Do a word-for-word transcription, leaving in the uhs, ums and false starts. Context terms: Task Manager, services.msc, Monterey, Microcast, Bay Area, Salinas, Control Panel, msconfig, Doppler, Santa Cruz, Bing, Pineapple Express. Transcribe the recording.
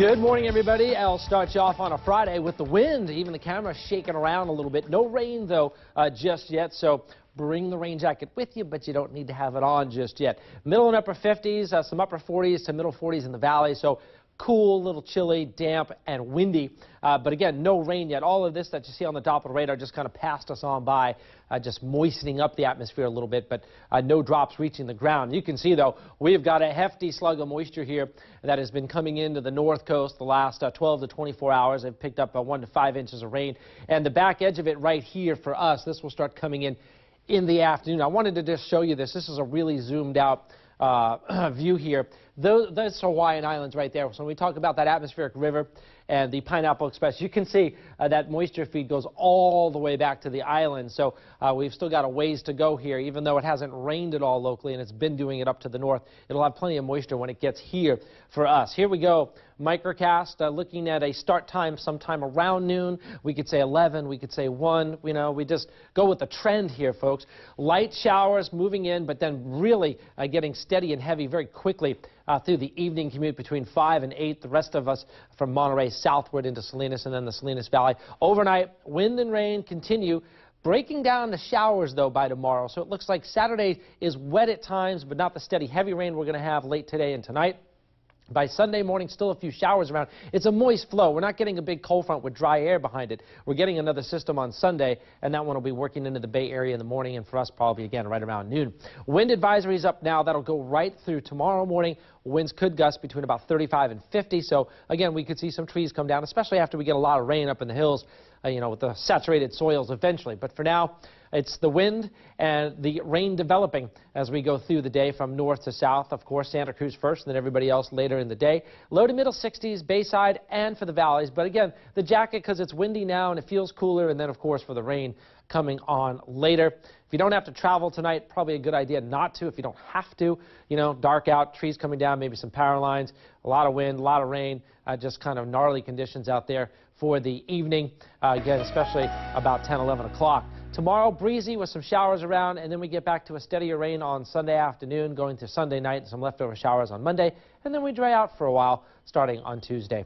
Good morning, everybody. I'll start you off on a Friday with the wind. Even the camera shaking around a little bit. No rain, though, uh, just yet, so bring the rain jacket with you, but you don't need to have it on just yet. Middle and upper fifties, uh, some upper forties to middle forties in the valley, so cool, a little chilly, damp, and windy. Uh, but again, no rain yet. All of this that you see on the Doppler radar just kind of passed us on by, uh, just moistening up the atmosphere a little bit, but uh, no drops reaching the ground. You can see, though, we've got a hefty slug of moisture here that has been coming into the north coast the last uh, twelve to twenty-four hours. They've picked up uh, one to five inches of rain. And the back edge of it right here for us, this will start coming in in the afternoon. I wanted to just show you this. This is a really zoomed out Uh, view here. Those, those Hawaiian Islands right there. So when we talk about that atmospheric river and the Pineapple Express, you can see uh, that moisture feed goes all the way back to the island. So uh, we've still got a ways to go here, even though it hasn't rained at all locally and it's been doing it up to the north. It'll have plenty of moisture when it gets here for us. Here we go. Microcast, uh, looking at a start time sometime around noon. We could say eleven, we could say one, you know, we just go with the trend here, folks. Light showers moving in, but then really uh, getting steady and heavy very quickly uh, through the evening commute between five and eight. The rest of us from Monterey southward into Salinas and then the Salinas Valley. Overnight, wind and rain continue. Breaking down the showers, though, by tomorrow. So it looks like Saturday is wet at times, but not the steady, heavy rain we're going to have late today and tonight. By Sunday morning, still a few showers around. It's a moist flow. We're not getting a big cold front with dry air behind it. We're getting another system on Sunday, and that one will be working into the Bay Area in the morning, and for us probably, again, right around noon. Wind advisory is up now. That'll go right through tomorrow morning. Winds could gust between about thirty-five and fifty, so, again, we could see some trees come down, especially after we get a lot of rain up in the hills, uh, you know, with the saturated soils eventually. But for now, it's the wind and the rain developing as we go through the day from north to south. Of course, Santa Cruz first, and then everybody else later in the day. Low to middle sixties, Bayside, and for the valleys. But again, the jacket, because it's windy now and it feels cooler, and then, of course, for the rain coming on later. If you don't have to travel tonight, probably a good idea not to if you don't have to. You know, dark out, trees coming down, maybe some power lines, a lot of wind, a lot of rain, uh, just kind of gnarly conditions out there for the evening, uh, again, especially about ten, eleven o'clock. Tomorrow, breezy with some showers around, and then we get back to a steadier rain on Sunday afternoon, going to Sunday night, and some leftover showers on Monday, and then we dry out for a while starting on Tuesday.